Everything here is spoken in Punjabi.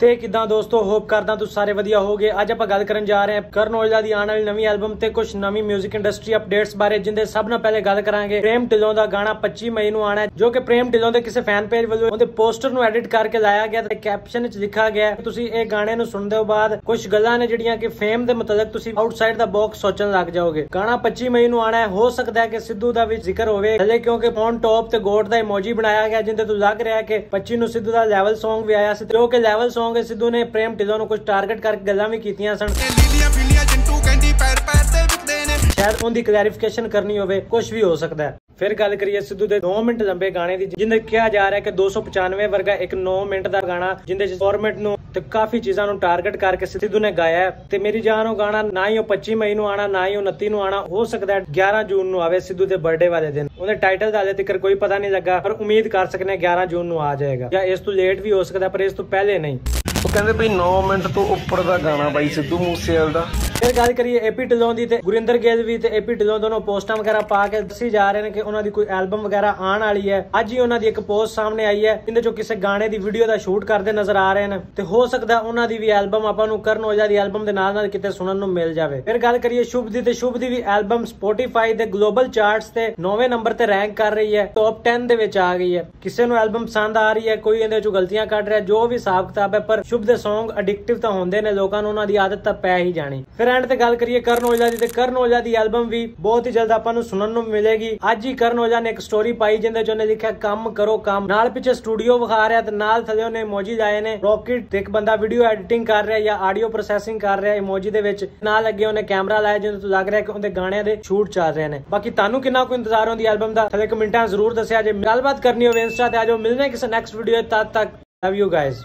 ਤੇ ਕਿਦਾਂ ਦੋਸਤੋ, ਹੋਪ ਕਰਦਾ ਤੁਸੀਂ ਸਾਰੇ ਵਧੀਆ ਹੋਗੇ। ਅੱਜ ਆਪਾਂ ਗੱਲ ਕਰਨ ਜਾ ਰਹੇ ਹਾਂ ਕਰਨ ਔਜਲਾ ਦੀ ਆਉਣ ਵਾਲੀ ਨਵੀਂ ਐਲਬਮ ਤੇ ਕੁਝ ਨਵੀਂ 뮤직 ਇੰਡਸਟਰੀ ਅਪਡੇਟਸ ਬਾਰੇ, ਜਿੰਦੇ ਸਭ ਨਾਲ ਪਹਿਲੇ ਗੱਲ ਕਰਾਂਗੇ ਪ੍ਰੇਮ ਢਿੱਲੋਂ ਦਾ ਗਾਣਾ 25 ਮਈ ਨੂੰ ਆਣਾ ਹੈ, ਜੋ ਕਿ ਪ੍ਰੇਮ ਢਿੱਲੋਂ ਦੇ ਕਿਸੇ ਫੈਨ ਪੇਜ ਵੱਲੋਂ ਉਹਦੇ ਪੋਸਟਰ ਨੂੰ ਐਡਿਟ ਕਰਕੇ ਲਾਇਆ ਗਿਆ ਤੇ ਕੈਪਸ਼ਨ ਵਿੱਚ ਲਿਖਿਆ ਗਿਆ। ਤੁਸੀਂ ਇਹ ਗਾਣੇ ਨੂੰ ਸੁਣਨ ਦੇ ਬਾਅਦ ਕੁਝ ਗੱਲਾਂ ਨੇ ਜਿਹੜੀਆਂ ਕਿ ਫੇਮ ਦੇ ਮੁਤਲਕ ਤੁਸੀਂ ਆਊਟਸਾਈਡ ਦਾ ਬਾਕਸ ਸੋਚਣ ਲੱਗ ਜਾਓਗੇ। ਗਾਣਾ 25 ਮਈ ਨੂੰ ਆਣਾ ਹੈ, ਹੋ ਸਕਦਾ ਹੈ ਕਿ ਸਿੱਧੂ ਦਾ ਵੀ ਜ਼ਿਕਰ ਹੋਵੇ ਹਲੇ, ਕਿਉਂਕਿ ਔਨ ਟੌਪ ਤੇ ਗੋਟ ਦਾ ਇਮੋਜੀ ਬਣਾਇਆ ਗਿਆ, ਜਿੰਦੇ ਤੋਂ ਲੱਗ ਰਿਹਾ ਕਿ 25 ਨੂੰ ਸਿੱਧੂ ਦਾ ਲੈਵਲ ਸੌਂਗ ਵੀ ਆਇਆ ਸੀ, ਜੋ ਕਿ ਲੈਵਲ ਸੌਂਗ सिद्धू ने प्रेम ढिल्लों कुछ टारगेट करके गल्लां भी कीतियां सन। शायद उनकी क्लैरिफिकेशन करनी होवे, कुछ भी हो सकता है। फिर गल करिए सिद्धू दे 2 मिनट लंबे गाने दी, जिंदे कहा जा रहा है कि 295 वर्गा एक 9 मिनट दा गाना, जिंदे फॉर्मेट नू ते काफी चीज़ां नू टारगेट करके सिद्धू ने गाया है। ते मेरी जानो गाना ना ही 25 मई नू आना, ना ही 29 नू आना, हो सकदा है 11 जून नू आवे सिद्धू दे बर्थडे वाले दिन। उहदे टाइटल दा हले तक कोई पता नहीं लगा, पर उम्मीद कर सकने 11 जून नू आ जाएगा, या इस तू लेट भी हो सकदा, पर इस तू पहले नहीं। ਉਹ ਕਹਿੰਦੇ ਬਈ 9 ਮਿੰਟ ਤੋਂ ਉੱਪਰ ਦਾ ਗਾਣਾ ਬਾਈ ਸਿੱਧੂ ਮੂਸੇਵਾਲ ਦਾ। ਫਿਰ ਗੱਲ ਕਰੀਏ ਏਪੀ ਢਿੱਲੋਂ ਦੀ ਤੇ ਗੁਰਿੰਦਰ ਗੇਲ ਵੀ ਤੇ ਏਪੀ ਢਿੱਲੋਂ ਦੋਨੋਂ ਪੋਸਟਾਂ ਵਗੈਰਾ ਪਾ ਕੇ ਦੱਸੀ ਜਾ ਰਹੇ ਨੇ ਕਿ ਉਹਨਾਂ ਦੀ ਕੋਈ ਐਲਬਮ ਵਗੈਰਾ ਆਉਣ ਵਾਲੀ ਹੈ। ਅੱਜ ਹੀ ਉਹਨਾਂ ਦੀ ਇੱਕ ਪੋਸਟ ਸਾਹਮਣੇ ਆਈ ਹੈ, ਇਹਦੇ ਚੋਂ ਕਿਸੇ ਗਾਣੇ ਦੀ ਵੀਡੀਓ ਦਾ ਸ਼ੂਟ ਕਰਦੇ ਨਜ਼ਰ ਆ ਰਹੇ ਨੇ, ਤੇ ਹੋ ਸਕਦਾ ਉਹਨਾਂ ਦੀ ਵੀ ਐਲਬਮ ਆਪਾਂ ਨੂੰ ਕਰਨ ਔਜਲਾ ਦੀ ਐਲਬਮ ਦੇ ਨਾਲ ਨਾਲ ਕਿਤੇ ਸੁਣਨ ਨੂੰ ਮਿਲ ਜਾਵੇ। ਫਿਰ ਗੱਲ ਕਰੀਏ ਸ਼ੁਭ ਦੀ ਤੇ ਸ਼ੁਭ ਦੀ ਵੀ ਐਲਬਮ ਸਪੋਟੀਫਾਈ ਦੇ ਗਲੋਬਲ ਚਾਰਟਸ ਤੇ 9ਵੇਂ ਨੰਬਰ ਤੇ ਰੈਂਕ ਕਰ ਰਹੀ ਹੈ, ਟੌਪ 10 ਦੇ ਵਿੱਚ ਆ ਗਈ ਹੈ। ਕਿਸੇ ਨੂੰ ਐਲਬਮ ਪਸੰਦ ਆ ਰਹੀ ਹੈ, ਕੋਈ ਇਹਦੇ ਚੋਂ ਗਲਤੀਆਂ ਕੱਢ ਰਿਹਾ, ਜੋ ਵੀ ਹਿਸਾਬ ਕਿਤਾਬ ਹੈ, ਪਰ ਸ਼ੁਭ ਦੇ ਸੌਂਗ ਐਡਿਕਟਿਵ ਤਾਂ ਹੁੰਦੇ ਨੇ, ਲੋਕਾਂ ਨੂੰ ਉਹਨਾਂ ਦੀ ਆਦਤ ਤਾਂ ਪੈ ਹੀ ਜਾਣੀ। ਫਿਰ ਐਂਡ ਤੇ ਗੱਲ ਕਰੀਏ ਕਰਨ ਔਜਲਾ ਦੀ ਤੇ ਕਰਨ ਔਜਲਾ ਦੀ ਐਲਬਮ ਵੀ ਬਹੁਤ ਹੀ ਜਲਦ ਆਪਾਂ ਨੂੰ ਸੁਣਨ ਨੂੰ ਮਿਲੇਗੀ। ਅੱਜ ਹੀ ਕਰਨ ਔਜਲਾ ਨੇ ਇੱਕ ਸਟੋਰੀ ਪਾਈ, ਜਿੰਦੇ ਚ ਉਹਨੇ ਲਿਖਿਆ ਕੰਮ ਕਰੋ ਕੰਮ, ਨਾਲ ਪਿੱਛੇ ਸਟੂਡੀਓ ਵਿਖਾ ਰਿਹਾ ਤੇ ਨਾਲ ਥੱਲੇ ਉਹਨੇ ਇਮੋਜੀ ਲਾਏ ਨੇ ਰੌਕਟ ਤੇ ਇੱਕ ਬੰਦਾ ਵੀਡੀਓ ਐਡੀਟਿੰਗ ਕਰ ਰਿਹਾ ਜਾਂ ਆਡੀਓ ਪ੍ਰੋਸੈਸਿੰਗ ਕਰ ਰਿਹਾ ਇਮੋਜੀ ਦੇ ਵਿੱਚ, ਨਾਲ ਅੱਗੇ ਉਹਨੇ ਕੈਮਰਾ ਲਾਇਆ, ਜਿੰਦੇ ਤੋਂ ਲੱਗ ਰਿਹਾ ਕਿ ਉਹਦੇ ਗਾਣਿਆਂ ਦੇ ਸ਼ੂਟ ਚੱਲ ਰਹੇ ਨੇ। ਬਾਕੀ ਤੁਹਾਨੂੰ ਕਿੰਨਾ ਕੁ ਇੰਤਜ਼ਾਰ ਹੁੰਦੀ ਐਲਬਮ ਦਾ, ਥੱਲੇ ਕਮੈਂਟਾਂ ਜ਼ਰੂਰ ਦੱਸਿਆ। ਜੇ ਗੱਲਬਾਤ ਕਰਨੀ ਹੋਵੇ ਇੰਸਟਾ ਤੇ ਆ ਜਾਓ, ਮਿਲਦੇ ਕਿਸੇ ਨੈਕਸਟ ਵੀਡੀਓ, ਤਦ ਤੱਕ ਲਵ ਯੂ ਗਾਇਜ਼।